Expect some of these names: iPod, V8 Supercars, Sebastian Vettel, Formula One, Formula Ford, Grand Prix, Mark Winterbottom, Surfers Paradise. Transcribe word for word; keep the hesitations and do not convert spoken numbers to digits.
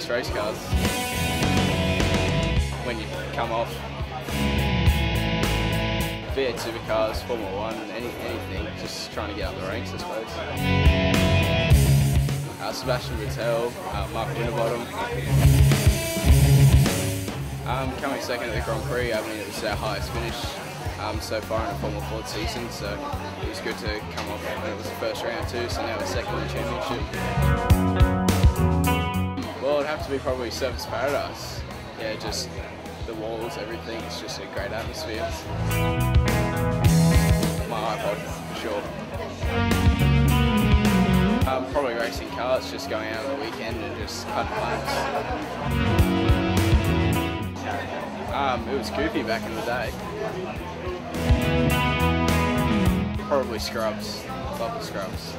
most race cars when you come off. V eight Supercars, Formula One, any, anything, just trying to get up the ranks, I suppose. Uh, Sebastian Vettel, uh, Mark Winterbottom. Um, coming second at the Grand Prix, I mean it was our highest finish Um, so far in a Formula Ford season, so it was good to come off when it was the first round too, so now it's second in the championship. Well, it'd have to be probably Surfers Paradise. Yeah, just the walls, everything, it's just a great atmosphere. My iPod, for sure. Um, probably racing cars, just going out on the weekend and just cutting laps. Um, it was goofy back in the day. Probably scrubs, love the scrubs.